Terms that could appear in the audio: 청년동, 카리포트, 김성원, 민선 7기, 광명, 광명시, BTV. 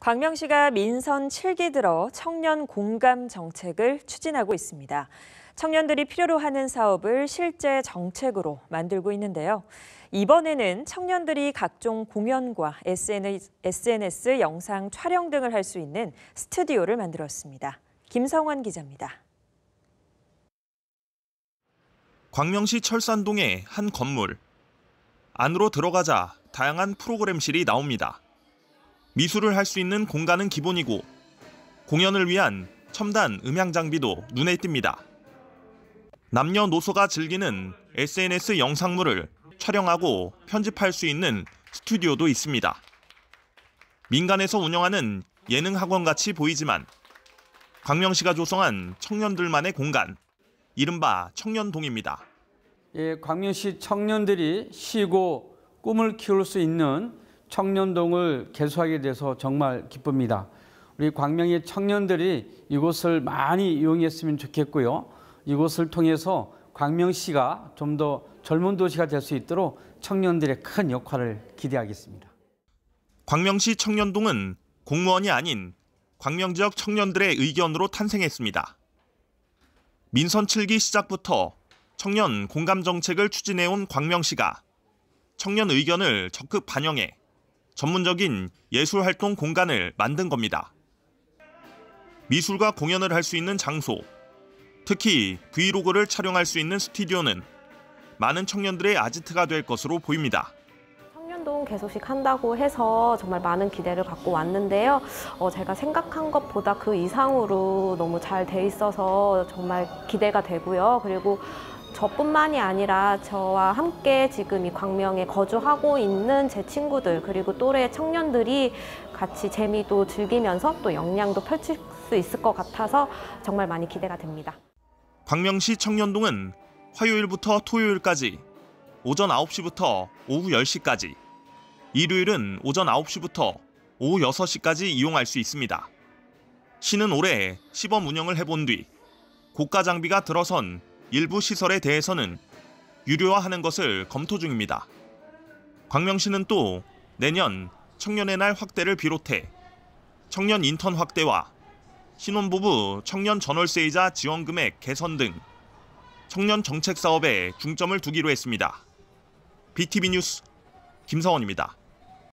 광명시가 민선 7기 들어 청년 공감 정책을 추진하고 있습니다. 청년들이 필요로 하는 사업을 실제 정책으로 만들고 있는데요. 이번에는 청년들이 각종 공연과 SNS 영상 촬영 등을 할 수 있는 스튜디오를 만들었습니다. 김성원 기자입니다. 광명시 철산동의 한 건물. 안으로 들어가자 다양한 프로그램실이 나옵니다. 미술을 할 수 있는 공간은 기본이고 공연을 위한 첨단 음향 장비도 눈에 띕니다. 남녀노소가 즐기는 SNS 영상물을 촬영하고 편집할 수 있는 스튜디오도 있습니다. 민간에서 운영하는 예능 학원같이 보이지만 광명시가 조성한 청년들만의 공간, 이른바 청년동입니다. 광명시 청년들이 쉬고 꿈을 키울 수 있는 청년동을 개소하게 돼서 정말 기쁩니다. 우리 광명의 청년들이 이곳을 많이 이용했으면 좋겠고요. 이곳을 통해서 광명시가 좀 더 젊은 도시가 될 수 있도록 청년들의 큰 역할을 기대하겠습니다. 광명시 청년동은 공무원이 아닌 광명 지역 청년들의 의견으로 탄생했습니다. 민선 7기 시작부터 청년 공감 정책을 추진해온 광명시가 청년 의견을 적극 반영해 전문적인 예술활동 공간을 만든 겁니다. 미술과 공연을 할 수 있는 장소, 특히 브이로그를 촬영할 수 있는 스튜디오는 많은 청년들의 아지트가 될 것으로 보입니다. 청년동 개소식 한다고 해서 정말 많은 기대를 갖고 왔는데요. 제가 생각한 것보다 그 이상으로 너무 잘 돼 있어서 정말 기대가 되고요. 그리고 저뿐만이 아니라 저와 함께 지금 이 광명에 거주하고 있는 제 친구들, 그리고 또래 청년들이 같이 재미도 즐기면서 또 역량도 펼칠 수 있을 것 같아서 정말 많이 기대가 됩니다. 광명시 청년동은 화요일부터 토요일까지, 오전 9시부터 오후 10시까지, 일요일은 오전 9시부터 오후 6시까지 이용할 수 있습니다. 시는 올해 시범 운영을 해본 뒤 고가 장비가 들어선 일부 시설에 대해서는 유료화하는 것을 검토 중입니다. 광명시는 또 내년 청년의 날 확대를 비롯해 청년 인턴 확대와 신혼부부 청년 전월세이자 지원금액 개선 등 청년 정책 사업에 중점을 두기로 했습니다. BTV 뉴스 김성원입니다.